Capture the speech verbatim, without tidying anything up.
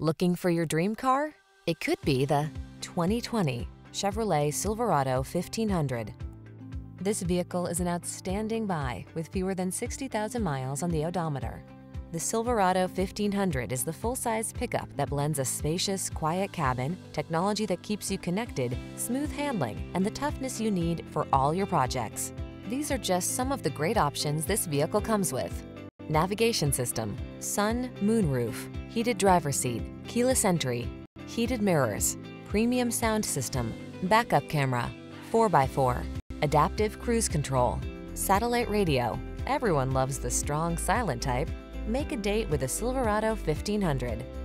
Looking for your dream car? It could be the twenty twenty Chevrolet Silverado fifteen hundred. This vehicle is an outstanding buy with fewer than sixty thousand miles on the odometer. The Silverado fifteen hundred is the full-size pickup that blends a spacious, quiet cabin, technology that keeps you connected, smooth handling, and the toughness you need for all your projects. These are just some of the great options this vehicle comes with: navigation system, sun, moon roof, heated driver seat, keyless entry, heated mirrors, premium sound system, backup camera, four by four, adaptive cruise control, satellite radio. Everyone loves the strong silent type. Make a date with a Silverado fifteen hundred.